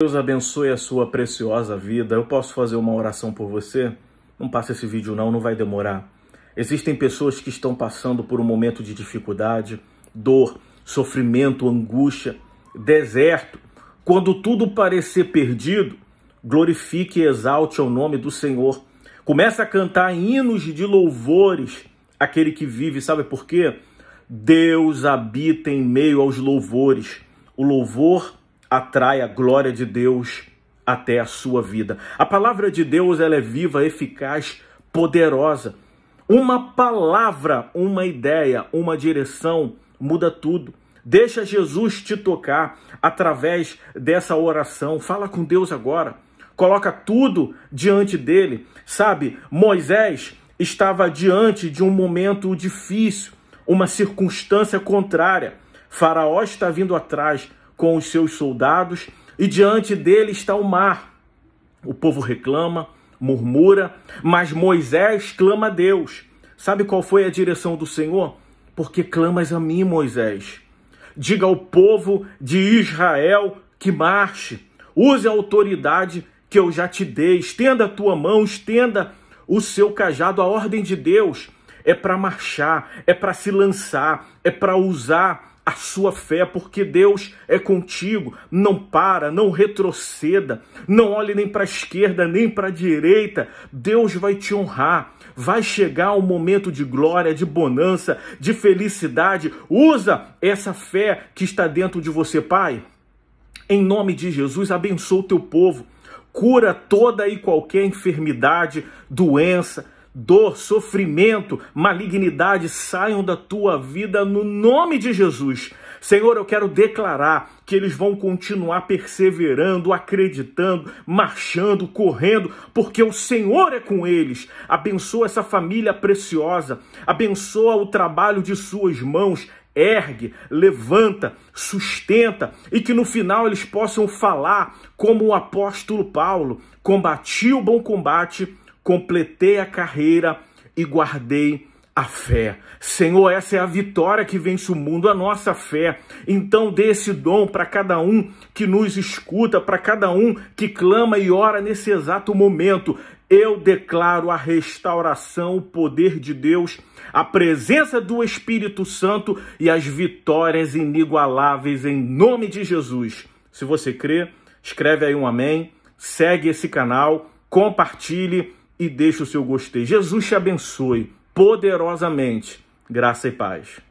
Deus abençoe a sua preciosa vida. Eu posso fazer uma oração por você? Não passa esse vídeo não vai demorar. Existem pessoas que estão passando por um momento de dificuldade, dor, sofrimento, angústia, deserto. Quando tudo parecer perdido, glorifique e exalte o nome do Senhor. Comece a cantar hinos de louvores àquele que vive. Sabe por quê? Deus habita em meio aos louvores. O louvor atrai a glória de Deus até a sua vida. A palavra de Deus, ela é viva, eficaz, poderosa. Uma palavra, uma ideia, uma direção muda tudo. Deixa Jesus te tocar através dessa oração. Fala com Deus agora. Coloca tudo diante dele. Sabe, Moisés estava diante de um momento difícil, uma circunstância contrária. Faraó está vindo atrás com os seus soldados e diante dele está o mar. O povo reclama, murmura, mas Moisés clama a Deus. Sabe qual foi a direção do Senhor? Porque clamas a mim, Moisés. Diga ao povo de Israel que marche. Use a autoridade que eu já te dei. Estenda a tua mão, estenda o seu cajado. A ordem de Deus é para marchar, é para se lançar, é para usar a sua fé, porque Deus é contigo. Não para, não retroceda, não olhe nem para a esquerda, nem para a direita. Deus vai te honrar, vai chegar um momento de glória, de bonança, de felicidade. Usa essa fé que está dentro de você, Pai. Em nome de Jesus, abençoa o teu povo, cura toda e qualquer enfermidade, doença, dor, sofrimento, malignidade, saiam da tua vida no nome de Jesus. Senhor, eu quero declarar que eles vão continuar perseverando, acreditando, marchando, correndo, porque o Senhor é com eles. Abençoa essa família preciosa, abençoa o trabalho de suas mãos, ergue, levanta, sustenta, e que no final eles possam falar como o apóstolo Paulo: combati o bom combate, completei a carreira e guardei a fé. Senhor, essa é a vitória que vence o mundo, a nossa fé. Então dê esse dom para cada um que nos escuta, para cada um que clama e ora nesse exato momento. Eu declaro a restauração, o poder de Deus, a presença do Espírito Santo e as vitórias inigualáveis em nome de Jesus. Se você crê, escreve aí um amém, segue esse canal, compartilhe e deixe o seu gostei. Jesus te abençoe poderosamente. Graça e paz.